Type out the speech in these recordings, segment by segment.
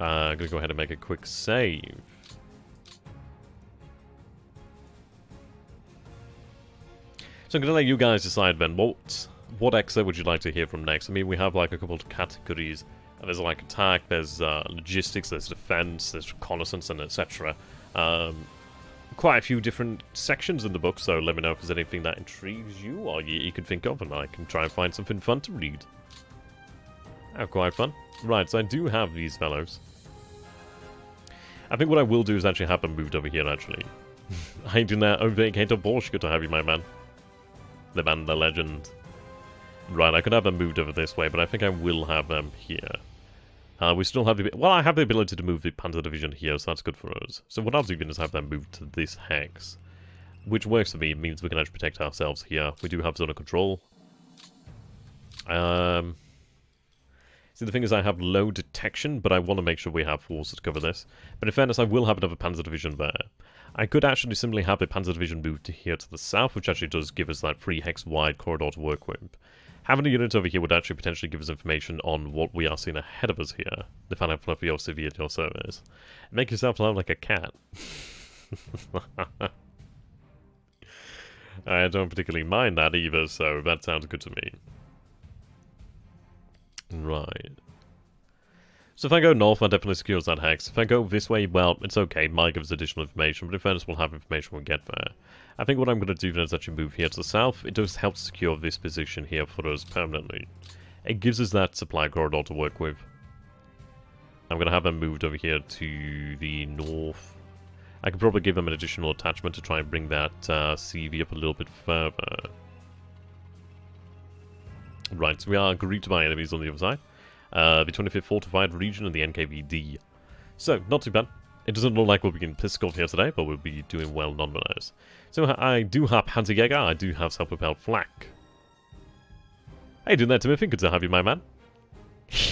I'm going to go ahead and make a quick save. So I'm going to let you guys decide then, what excerpt would you like to hear from next? I mean, we have like a couple of categories. There's like attack, there's logistics, there's defense, there's reconnaissance, and etc. Quite a few different sections in the book, so let me know if there's anything that intrigues you or you could think of, and I can try and find something fun to read. Oh, quite fun. Right, so I do have these fellows. I think what I will do is actually have them moved over here, actually. I do not overvacate a Borsch. Good to have you, my man. The man, the legend. Right, I could have them moved over this way, but I think I will have them here. We still have the... Well, I have the ability to move the Panther Division here, so that's good for us. So what I'll do is have them moved to this hex. Which works for me. It means we can actually protect ourselves here. We do have zone of control. See, the thing is I have low detection, but I want to make sure we have forces to cover this. But in fairness, I will have another Panzer Division there. I could actually simply have the Panzer Division moved to here to the south, which actually does give us that 3-hex-wide corridor to work with. Having a unit over here would actually potentially give us information on what we are seeing ahead of us here. To find out if you're severe at your service. Make yourself sound like a cat. I don't particularly mind that either, so that sounds good to me. Right. So if I go north, that definitely secures that hex. If I go this way, well, it's okay. Mike gives additional information, but in fairness, we'll have information when we get there. I think what I'm going to do then is actually move here to the south. It does help secure this position here for us permanently. It gives us that supply corridor to work with. I'm going to have them moved over here to the north. I could probably give them an additional attachment to try and bring that CV up a little bit further. Right, so we are greeted by enemies on the other side. The 25th Fortified Region and the NKVD. So, not too bad. It doesn't look like we'll be in Pskov here today, but we'll be doing well nonetheless. So, I do have Panzerjäger, I do have self-propelled flak. Hey, doing that, Timothy? Good to have you, my man.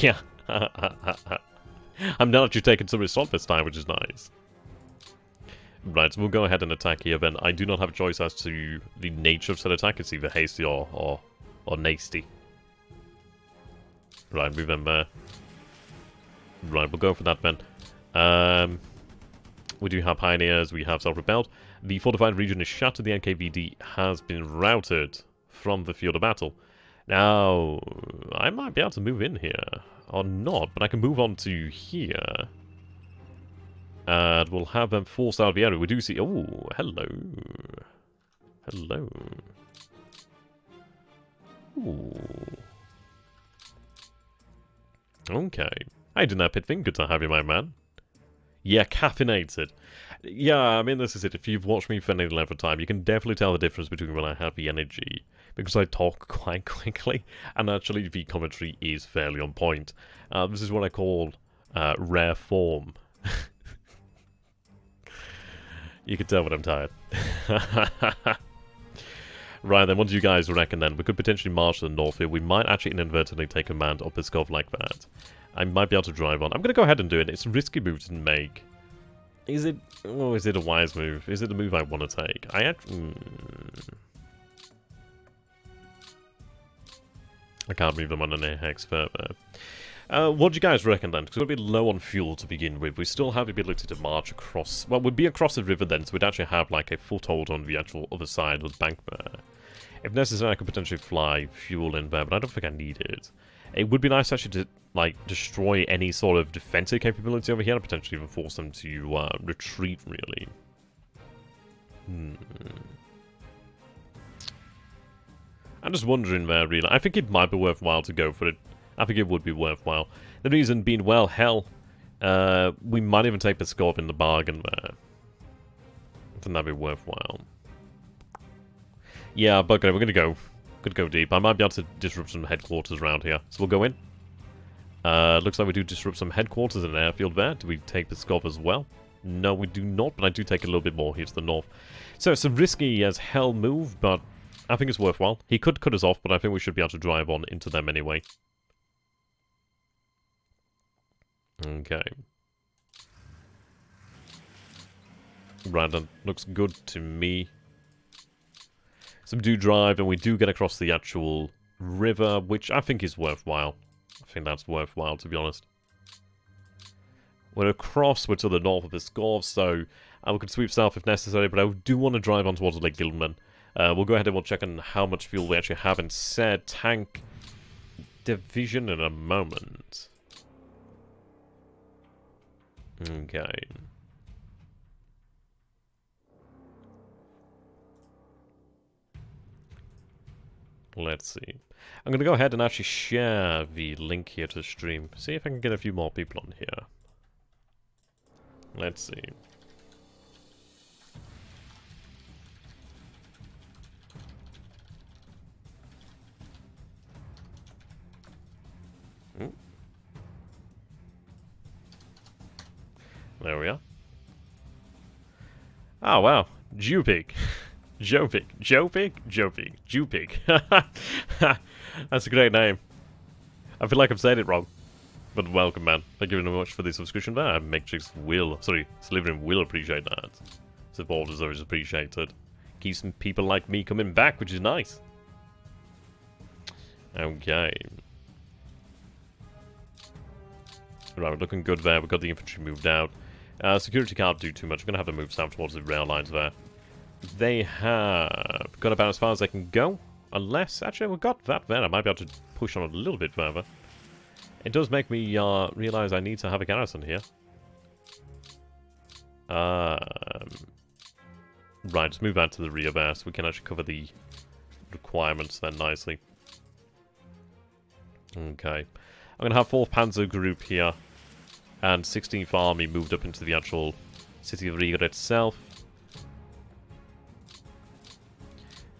Yeah. I'm not actually taking some result this time, which is nice. Right, so we'll go ahead and attack here then. I do not have a choice as to the nature of said attack. It's either hasty or nasty. Right, move them there. Right, we'll go for that then. We do have pioneers, we have self-repelled. The fortified region is shattered, the NKVD has been routed from the field of battle. Now, I might be able to move in here, or not, but I can move on to here. And we'll have them forced out of the area. We do see... Oh, hello. Hello. Ooh. Okay. I didn't have Pitfing. Good to have you, my man. Yeah, caffeinated. Yeah, I mean, this is it. If you've watched me for any length of time, you can definitely tell the difference between when I have the energy, because I talk quite quickly, and actually the commentary is fairly on point. This is what I call rare form. You can tell when I'm tired. Right, then, what do you guys reckon then? We could potentially march to the north here. We might actually inadvertently take command of Pskov like that. I might be able to drive on. I'm going to go ahead and do it. It's a risky move to make. Is it... Oh, is it a wise move? Is it the move I want to take? I actually... I can't move them on an hex further. What do you guys reckon then? Because we're a bit low on fuel to begin with. We still have the ability to march across... Well, we'd be across the river then, so we'd actually have like a foothold on the actual other side of the bank there. If necessary, I could potentially fly fuel in there, but I don't think I need it. It would be nice actually to, like, destroy any sort of defensive capability over here and potentially even force them to retreat, really. I'm just wondering there, really. I think it might be worthwhile to go for it. I think it would be worthwhile. The reason being, well, hell, we might even take Pskov in the bargain there. I think that'd be worthwhile. Yeah, but we're gonna go. Could go deep. I might be able to disrupt some headquarters around here. So we'll go in. Looks like we do disrupt some headquarters in an airfield there. Do we take Pskov as well? No, we do not, but I do take a little bit more here to the north. So it's a risky as hell move, but I think it's worthwhile. He could cut us off, but I think we should be able to drive on into them anyway. Okay. Right, that looks good to me. So we do drive, and we do get across the actual river, which I think is worthwhile. I think that's worthwhile, to be honest. We're across, we're to the north of Pskov, so we could sweep south if necessary, but I do want to drive on towards Lake Gilman. We'll go ahead and we'll check on how much fuel we actually have in said tank division in a moment. Okay. Let's see. I'm going to go ahead and actually share the link here to the stream. See if I can get a few more people on here. Let's see. There we are. Oh, wow. Jupig. Jopig. Jopig? Jopig. Jupig. That's a great name. I feel like I've said it wrong. But welcome, man. Thank you very much for the subscription there. Matrix will. Sorry, Slytherin will appreciate that. Support is always appreciated. Keep some people like me coming back, which is nice. Okay. Right, we're looking good there. We've got the infantry moved out. Security can't do too much. I'm going to have to move south towards the rail lines there. They have got about as far as they can go. Unless, actually, we've got that there. I might be able to push on a little bit further. It does make me realize I need to have a garrison here. Right, let's move out to the rear there so we can actually cover the requirements then nicely. Okay. I'm going to have 4th Panzer Group here. And 16th Army moved up into the actual city of Riga itself.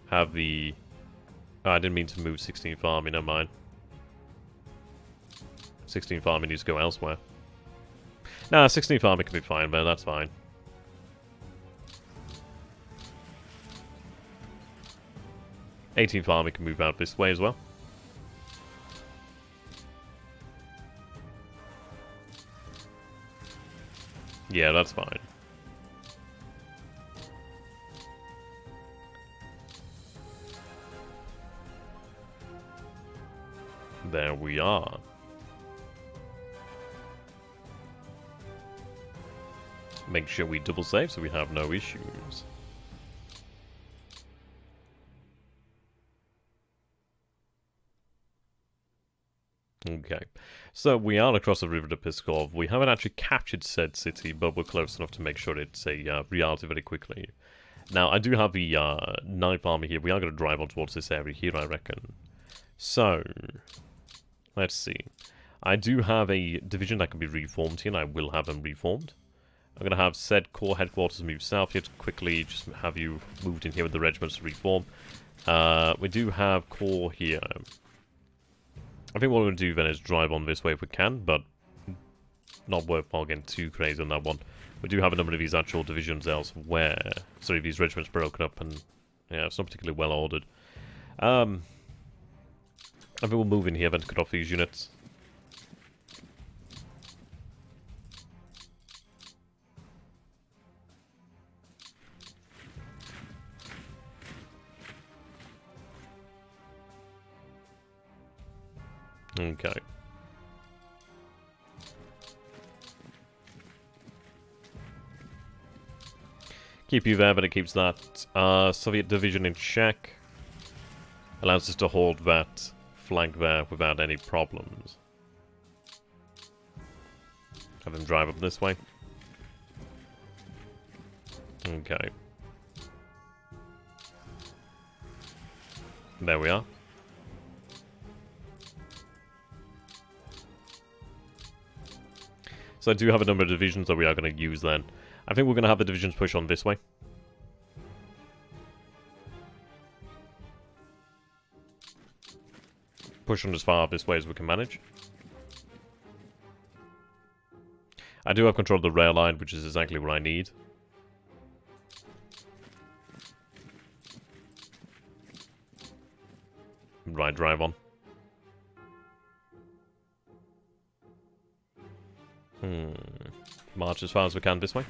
Have the... Oh, I didn't mean to move 16th Army, never mind. 16th Army needs to go elsewhere. Nah, 16th Army can be fine, man, that's fine. The 18th Army can move out this way as well. Yeah, that's fine. There we are. Make sure we double save so we have no issues. Okay, so we are across the river to Pskov. We haven't actually captured said city, but we're close enough to make sure it's a reality very quickly. Now, I do have the 9th Army here. We are going to drive on towards this area here, I reckon. So, let's see. I do have a division that can be reformed here, and I will have them reformed. I'm going to have said Corps headquarters move south here to quickly just have you moved in here with the regiments to reform. We do have Corps here. I think what we're going to do then is drive on this way if we can, but not worthwhile getting too crazy on that one. We do have a number of these actual divisions elsewhere. Sorry, these regiments broken up and, yeah, it's not particularly well ordered. I think we'll move in here then to cut off these units. Okay. Keep you there, but it keeps that Soviet division in check. Allows us to hold that flank there without any problems. Have them drive up this way. Okay. There we are. So I do have a number of divisions that we are going to use then. I think we're going to have the divisions push on this way. Push on as far this way as we can manage. I do have control of the rail line, which is exactly what I need. Right, drive on. March as far as we can this way.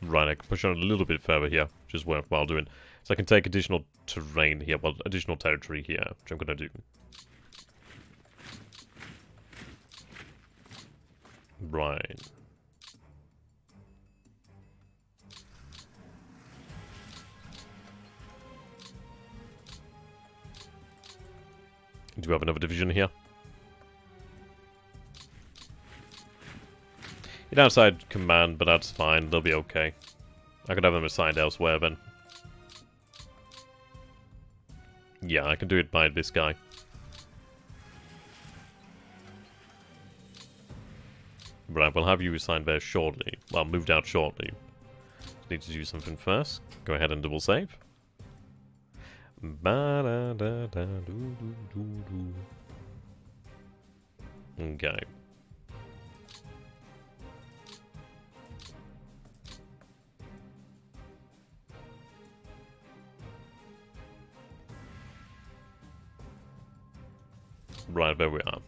Right, I can push on a little bit further here, which is worthwhile doing. So I can take additional terrain here, well, additional territory here, which I'm going to do. Right. Do we have another division here? It's outside command, but that's fine. They'll be okay. I could have them assigned elsewhere then. Yeah, I can do it by this guy. Right, we'll have you assigned there shortly. Well, moved out shortly. Need to do something first. Go ahead and double save. Okay. Right, there we are.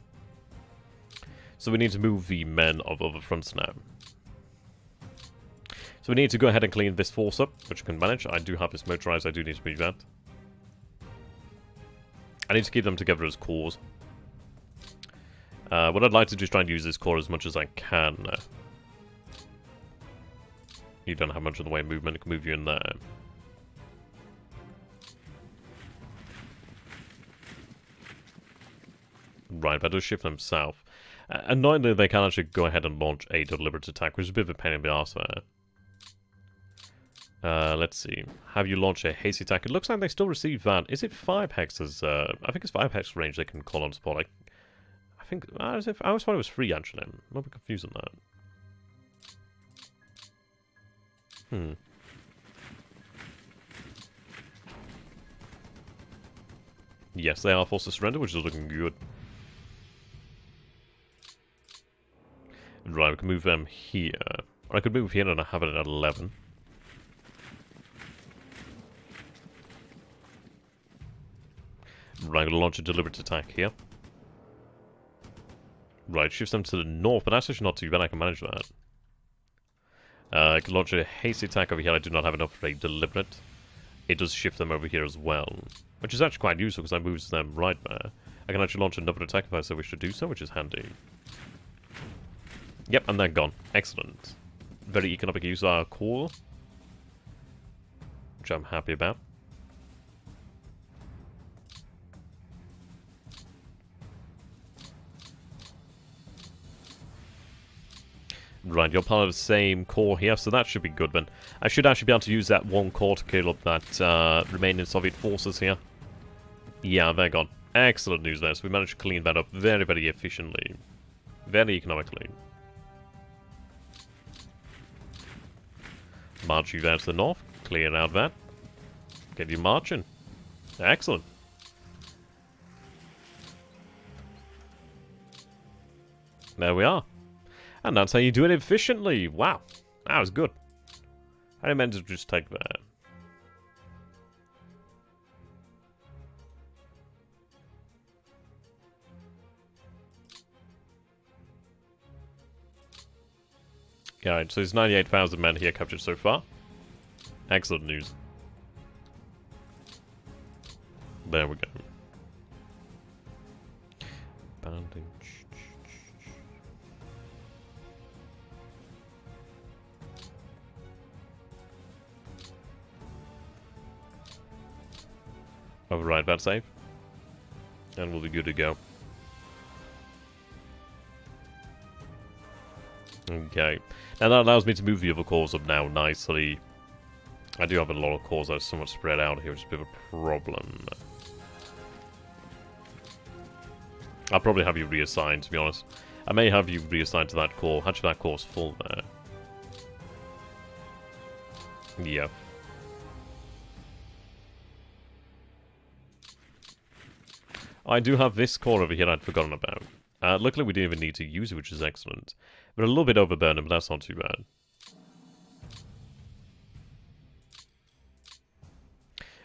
So we need to move the men of other fronts now. So we need to go ahead and clean this force up, which I can manage. I do have this motorized, I do need to move that. I need to keep them together as cores. What I'd like to do is try and use this core as much as I can. You don't have much of the way of movement, it can move you in there. Right, that does shift them south. Annoyingly, they can actually go ahead and launch a deliberate attack, which is a bit of a pain in the arse there. Let's see. Have you launched a hasty attack? It looks like they still receive that. Is it 5 hexes? I think it's 5 hex range they can call on support. I think... I always thought it was 3, actually. I'm a bit confused on that. Yes, they are forced to surrender, which is looking good. Right, we can move them here. Or I could move here and I have it at 11. Right, I'm going to launch a deliberate attack here. Right, shifts them to the north, but that's actually not too bad. I can manage that. I can launch a hasty attack over here. I do not have enough for a deliberate. It does shift them over here as well, which is actually quite useful because that moves them right there. I can actually launch another attack if I so wish to do so, which is handy. Yep, and they're gone. Excellent. Very economic use of our core, which I'm happy about. Right, you're part of the same core here, so that should be good then. I should actually be able to use that one core to kill up that remaining Soviet forces here. Yeah, they're gone. Excellent news there, so we managed to clean that up very, very efficiently. Very economically. March you down to the north, clear out that. Get you marching. Excellent. There we are. And that's how you do it efficiently. Wow. That was good. I meant to just take that. Yeah, right, so there's 98,000 men here captured so far. Excellent news. There we go. Bandage. Override that save. And we'll be good to go. Okay. Now that allows me to move the other cores up now nicely. I do have a lot of cores that are somewhat spread out here, which is a bit of a problem. I'll probably have you reassigned, to be honest. I may have you reassigned to that core. Actually, that core's full there. Yeah. I do have this core over here I'd forgotten about. Luckily we didn't even need to use it, which is excellent. But a little bit overburdened, but that's not too bad.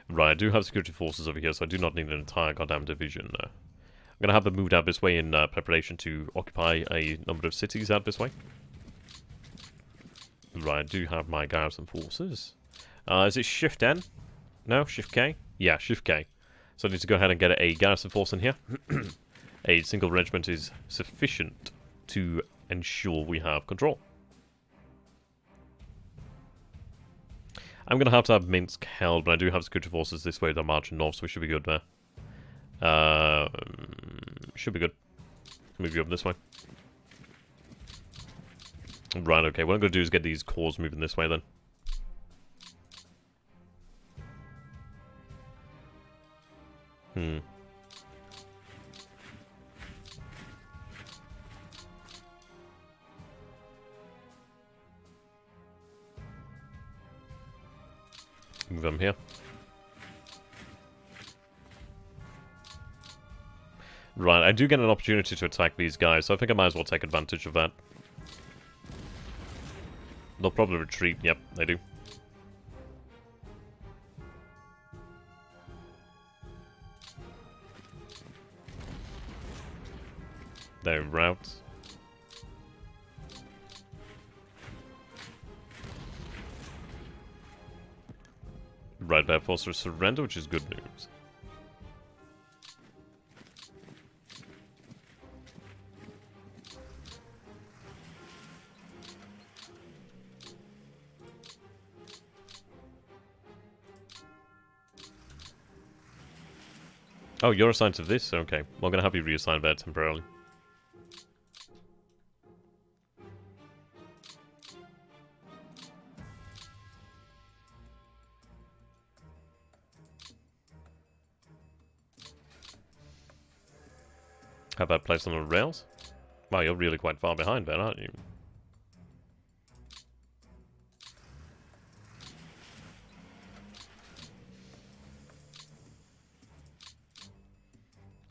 Right, I do have security forces over here, so I do not need an entire goddamn division. I'm going to have them moved out this way in preparation to occupy a number of cities out this way. Right, I do have my garrison forces. Is it Shift N? No? Shift K? Yeah, Shift K. So I need to go ahead and get a garrison force in here. A single regiment is sufficient to ensure we have control. I'm going to have Minsk held, but I do have security forces this way. They're marching north, so we should be good there. Should be good. Move you up this way. Right, okay. What I'm going to do is get these corps moving this way, then. Move them here. Right, I do get an opportunity to attack these guys, so I think I might as well take advantage of that. They'll probably retreat. Yep, they do. They're in route. Right, they're forced to surrender, which is good news. Oh, you're assigned to this? Okay. Well, I'm going to have you reassigned there temporarily. Have that placed on the rails? Wow, you're really quite far behind there, aren't you?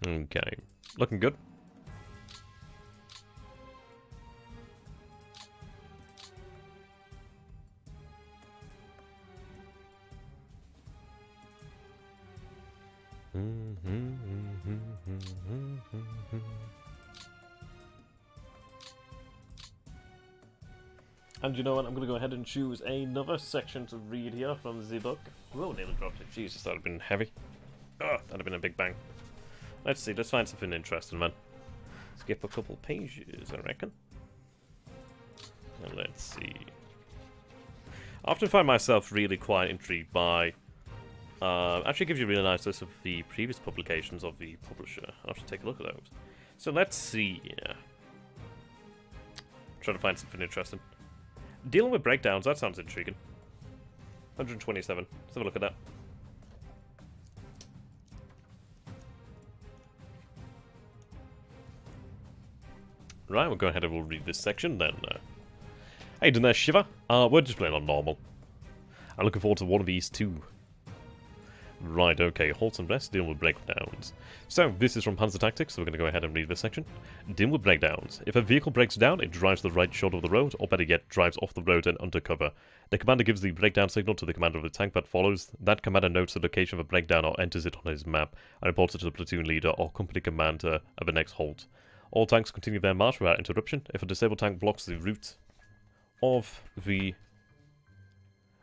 Okay, looking good. And you know what? I'm going to go ahead and choose another section to read here from the book. Whoa, nearly dropped it. Jesus, that would have been heavy. Oh, that would have been a big bang. Let's see, let's find something interesting, man. Skip a couple pages, I reckon. And let's see. I often find myself really quite intrigued by... actually gives you a really nice list of the previous publications of the publisher. I'll have to take a look at those. So let's see. Yeah. Trying to find something interesting. Dealing with breakdowns, that sounds intriguing. 127. Let's have a look at that. Right, we'll go ahead and we'll read this section then. How you doing there, Shiva? We're just playing on normal. I'm looking forward to one of these too. Right, okay, halt and rest, deal with breakdowns. So, this is from Panzer Tactics, so we're going to go ahead and read this section. Deal with breakdowns. If a vehicle breaks down, it drives the right shoulder of the road, or better yet, drives off the road and under cover. The commander gives the breakdown signal to the commander of the tank that follows. That commander notes the location of a breakdown or enters it on his map, and reports it to the platoon leader or company commander at the next halt. All tanks continue their march without interruption. If a disabled tank blocks the route of the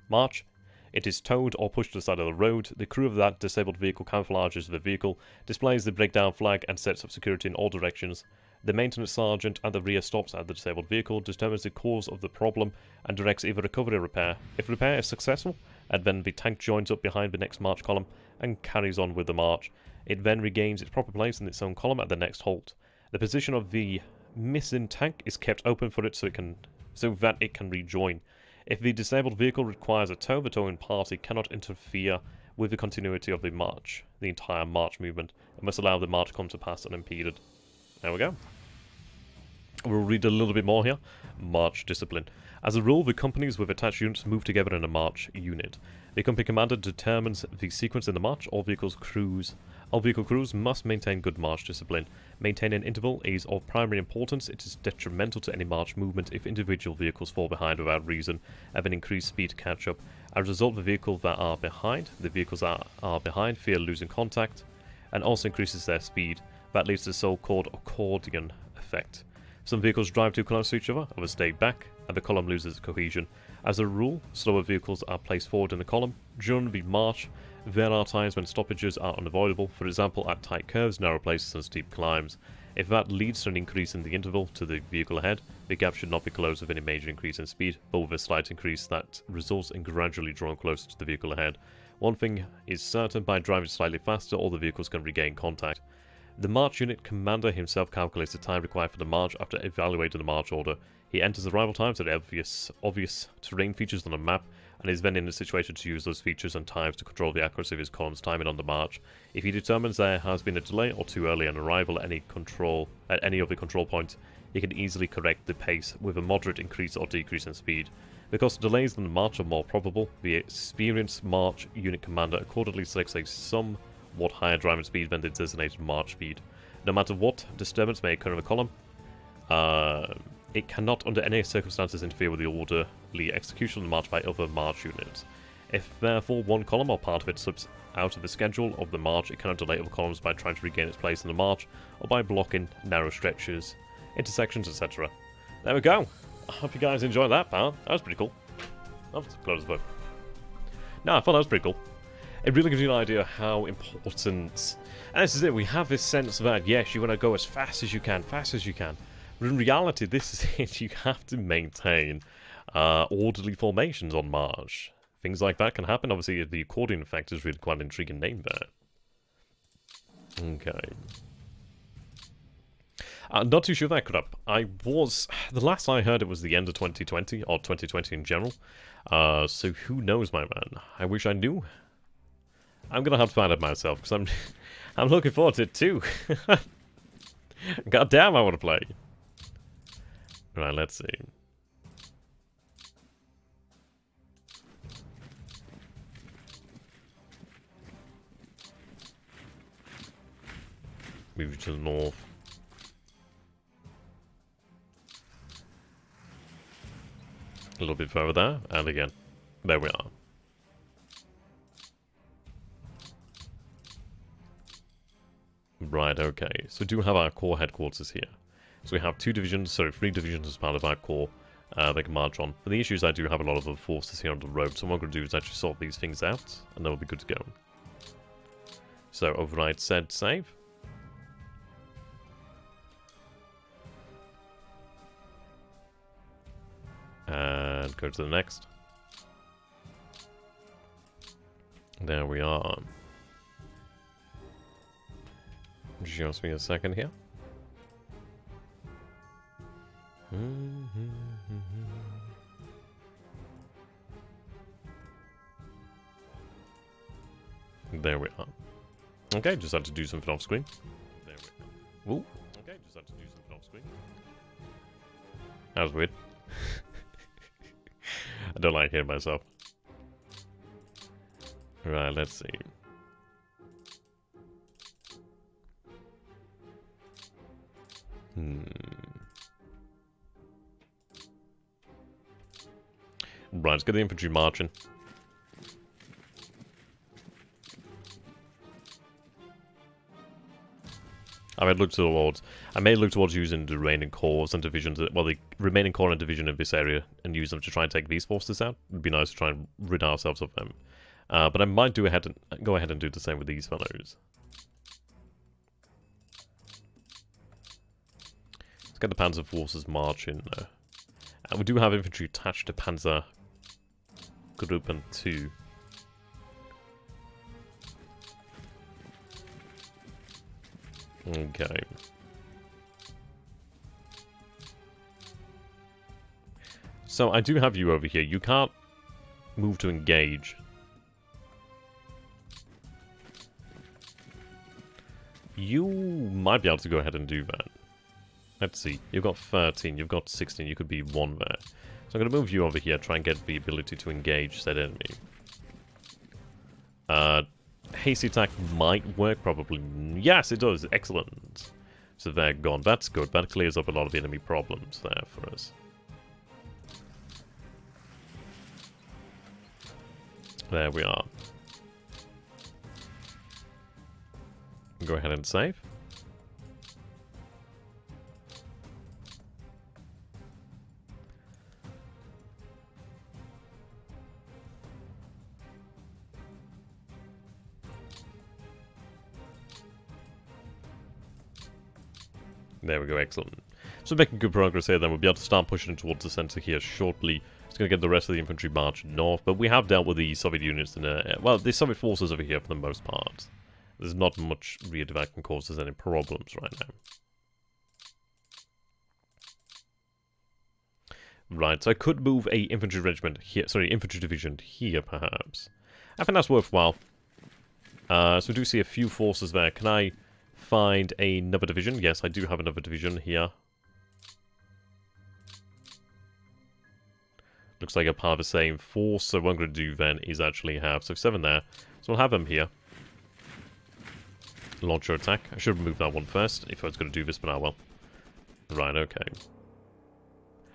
march, it is towed or pushed to the side of the road. The crew of that disabled vehicle camouflages the vehicle, displays the breakdown flag, and sets up security in all directions. The maintenance sergeant at the rear stops at the disabled vehicle, determines the cause of the problem, and directs either recovery or repair. If repair is successful, and then the tank joins up behind the next march column and carries on with the march. It then regains its proper place in its own column at the next halt. The position of the missing tank is kept open for it so that it can rejoin. If the disabled vehicle requires a tow, the towing party cannot interfere with the continuity of the march, the entire march movement, and must allow the march come to pass unimpeded. There we go. We'll read a little bit more here. March discipline. As a rule, the companies with attached units move together in a march unit. The company commander determines the sequence in the march. All vehicle crews must maintain good march discipline. Maintaining an interval is of primary importance. It is detrimental to any march movement if individual vehicles fall behind without reason, and then increase speed to catch up. As a result, the vehicles that are behind fear losing contact, and also increases their speed. That leads to the so-called accordion effect. Some vehicles drive too close to each other, others stay back, and the column loses cohesion. As a rule, slower vehicles are placed forward in the column, During the march, there are times when stoppages are unavoidable, for example at tight curves, narrow places and steep climbs. If that leads to an increase in the interval to the vehicle ahead, the gap should not be closed with any major increase in speed, but with a slight increase that results in gradually drawing closer to the vehicle ahead. One thing is certain, by driving slightly faster, all the vehicles can regain contact. The march unit commander himself calculates the time required for the march after evaluating the march order. He enters arrival times and obvious terrain features on a map, and is then in a situation to use those features and times to control the accuracy of his column's timing on the march. If he determines there has been a delay or too early an arrival at any of the control points, he can easily correct the pace with a moderate increase or decrease in speed. Because delays in the march are more probable, the experienced march unit commander accordingly selects a somewhat higher driving speed than the designated march speed. No matter what disturbance may occur in the column, it cannot under any circumstances interfere with the orderly execution of the march by other march units. If therefore one column or part of it slips out of the schedule of the march, it cannot delay other columns by trying to regain its place in the march or by blocking narrow stretches, intersections, etc. There we go. I hope you guys enjoyed that part. That was pretty cool. I'll have to close the book. No, I thought that was pretty cool. It really gives you an idea of how important... And this is it, we have this sense that, yes, you want to go as fast as you can, But in reality, this is it. You have to maintain orderly formations on march. Things like that can happen. Obviously, the accordion effect is really quite an intriguing name there. Okay. Not too sure that could up. The last I heard, it was the end of 2020, or 2020 in general. So who knows, my man? I wish I knew. I'm going to have to find out myself, because I'm looking forward to it too. God damn, I want to play. Right, let's see. Move to the north. A little bit further there, and again. There we are. Right, okay. So we do have our corps headquarters here. So we have three divisions as part of our corps they can march on. But the issue is I do have a lot of other forces here on the road, so what I'm going to do is actually sort these things out, and then we'll be good to go. So, override said save. And go to the next. There we are. Just me a second here. There we are. Okay, just had to do something off screen. There we are. Ooh. Okay, just had to do something off screen. That was weird. I don't like hearing myself. Right, let's see. Right, let's get the infantry marching. I may look towards using the remaining corps and divisions, well, the remaining corps and division of this area, and use them to try and take these forces out. It'd be nice to try and rid ourselves of them. But I might go ahead and do the same with these fellows. Let's get the panzer forces marching. And we do have infantry attached to Panzer Group and 2. Okay. So I do have you over here. You can't move to engage. You might be able to go ahead and do that. Let's see. You've got 13. You've got 16. You could be 1 there. So I'm going to move you over here. Try and get the ability to engage said enemy. Hasty attack might work, probably. Yes, it does. Excellent. So they're gone. That's good. That clears up a lot of the enemy problems there for us. There we are. Go ahead and save. There we go, excellent. So making good progress here then. We'll be able to start pushing towards the centre here shortly. It's going to get the rest of the infantry march north, but we have dealt with the Soviet units and, well, the Soviet forces over here for the most part. There's not much rear that can cause us any problems right now. Right, so I could move a infantry regiment here, sorry, infantry division here perhaps. I think that's worthwhile. So we do see a few forces there. Can I find another division? Yes, I do have another division here. Looks like a part of the same force, so what I'm going to do then is actually have, so 7 there. So we'll have them here. Launcher attack. I should remove that one first if I was going to do this, but I will. Right, okay.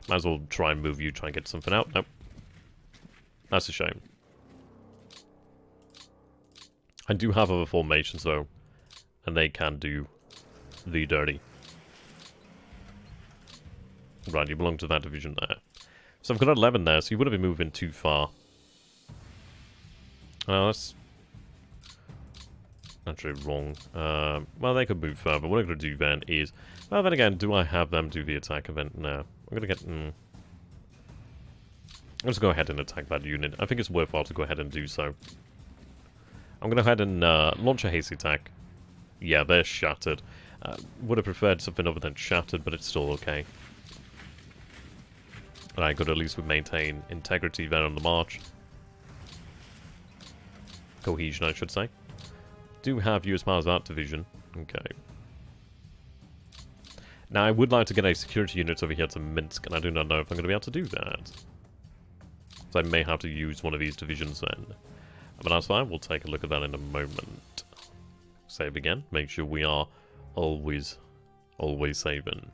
Might as well try and move you, try and get something out. Nope. That's a shame. I do have other formations though, and they can do the dirty. Right, you belong to that division there. So I've got 11 there, so you wouldn't be moving too far. That's naturally wrong. Well, they could move further. What I'm going to do then is... Well, then again, do I have them do the attack event? No. I'm going to get... Let's go ahead and attack that unit. I think it's worthwhile to go ahead and do so. I'm going to go ahead and launch a haste attack. Yeah, they're shattered. Would have preferred something other than shattered, but it's still okay. Alright, good, at least we maintain integrity there on the march. Cohesion, I should say. Do have you as part of that division. Okay. Now, I would like to get a security unit over here to Minsk, and I do not know if I'm going to be able to do that. So I may have to use one of these divisions then. But that's fine, we'll take a look at that in a moment. Save again, make sure we are always saving.